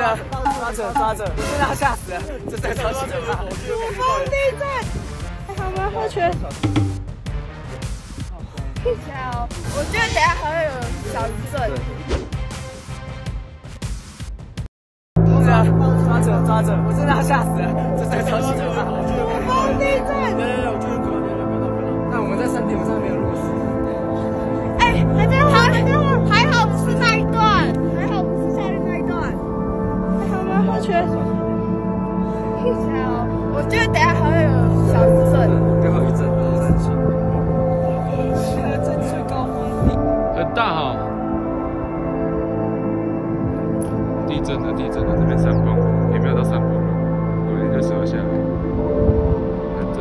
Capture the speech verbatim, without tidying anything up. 的，抓着抓着，真的要吓死了，这真的超级可怕。无风地震，还好吗？喝泉。一下哦，我觉得等下还会有小地震。是啊，抓着抓着，我真的要吓死了，这真的超级可怕。无风地震。对对对，我觉得可能。那我们在山顶上没有落石。 还在滑，还在滑，还好不是那一段，还好不是下面那一段，还好吗？我觉得，我觉得等下还会有小地震，刚好一阵三级，现在正最高峰，很大哈、哦，地震了，地震了，这边山崩，也没有到山崩，有点就时候下来，很震。